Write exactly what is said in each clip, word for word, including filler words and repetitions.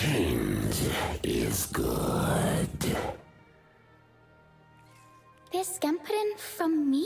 Change is good. This Gemprin from me?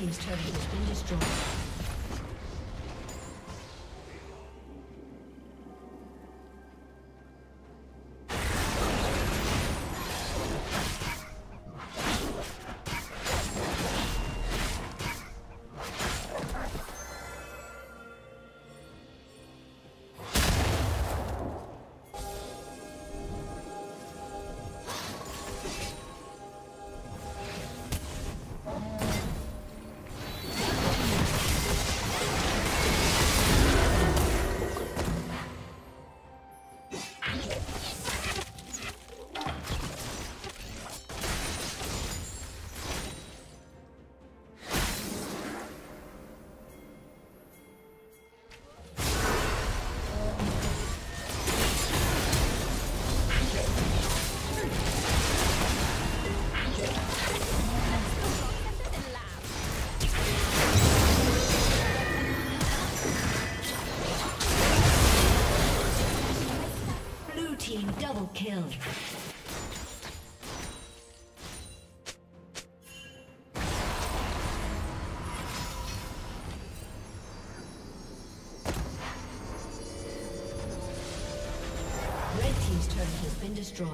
team's turret has been destroyed. Kill. Red team's turret has been destroyed.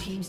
Team's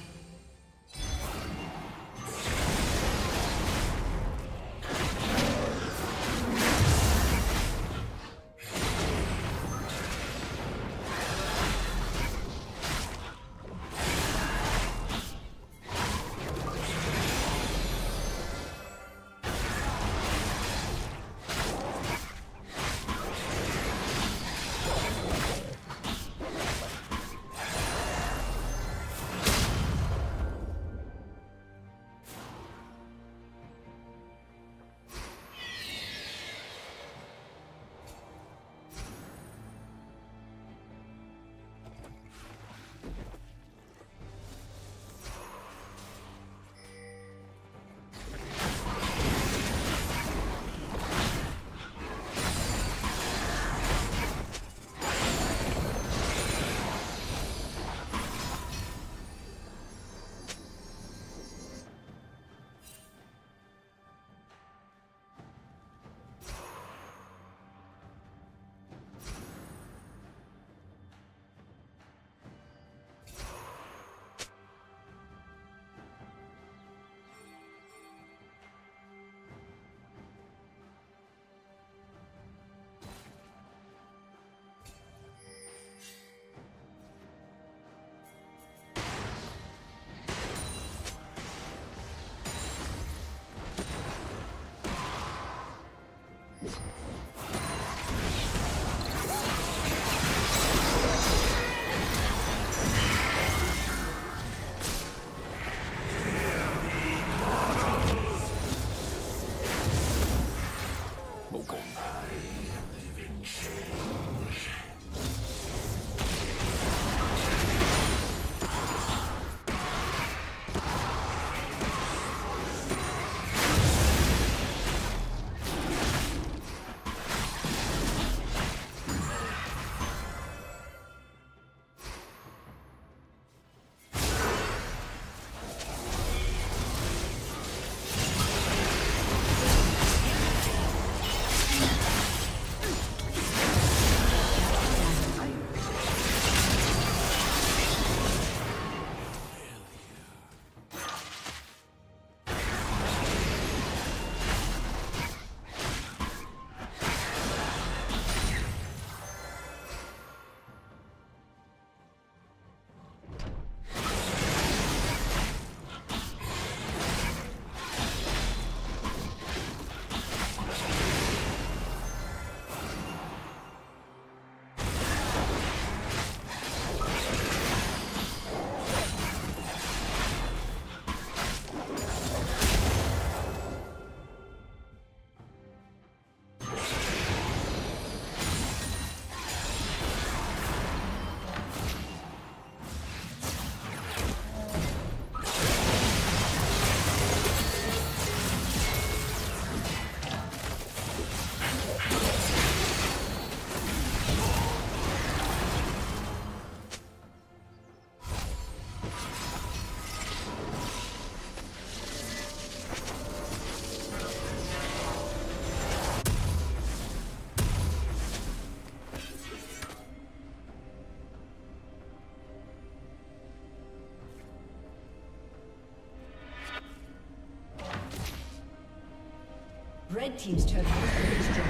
Red team's turret has been destroyed.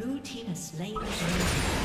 Blue team has slain the dragon.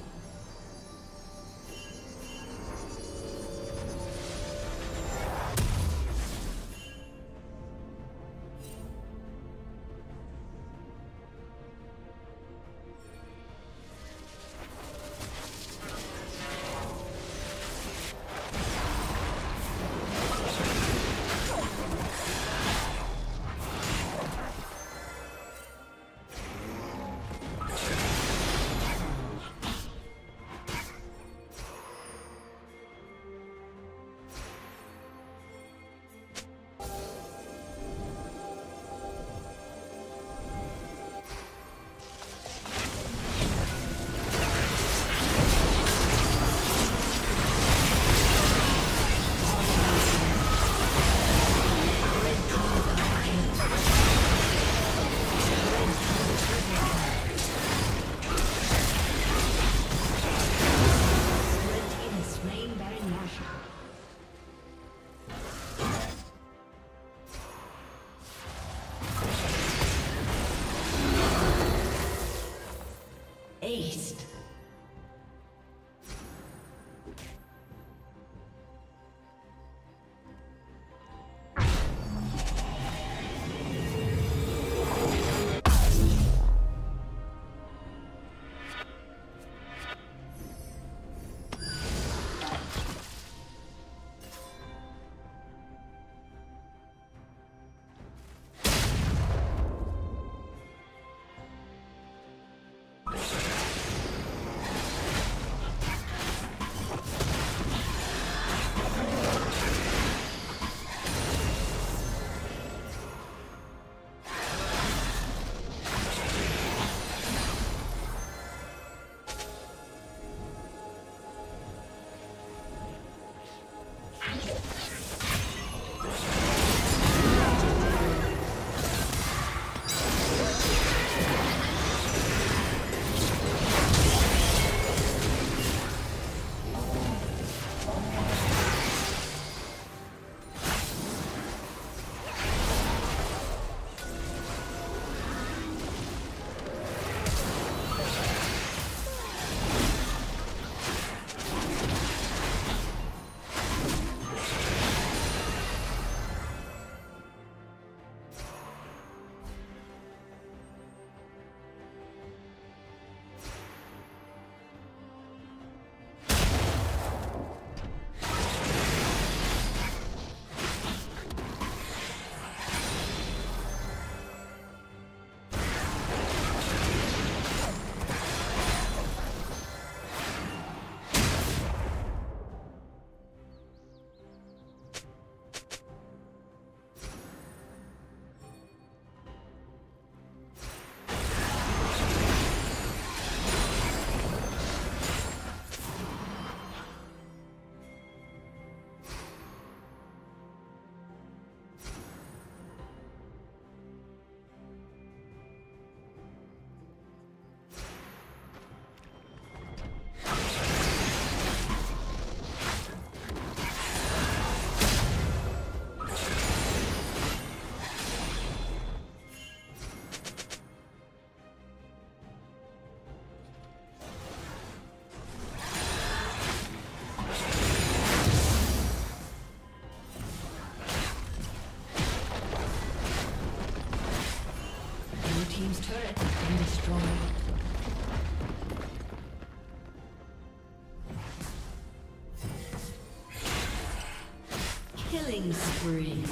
Killing spree.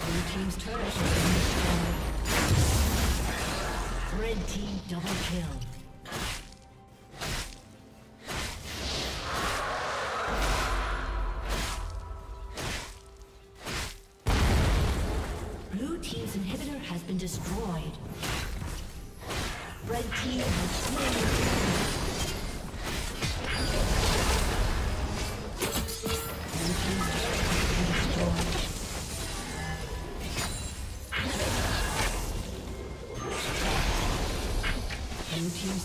Blue team's turret has been destroyed. Red team double kill. Blue team's inhibitor has been destroyed. Red team has slain. Blue team's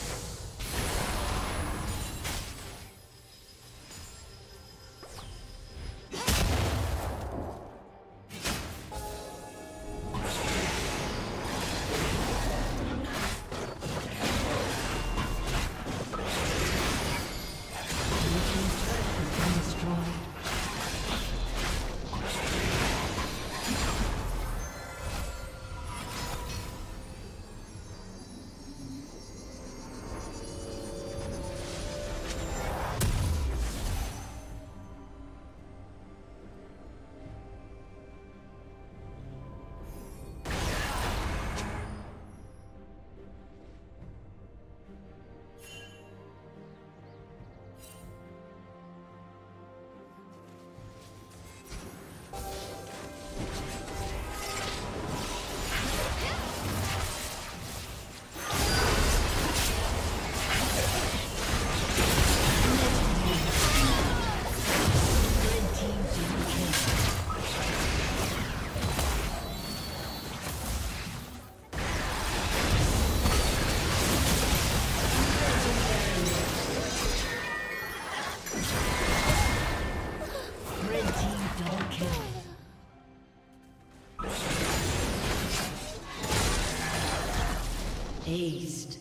Aced.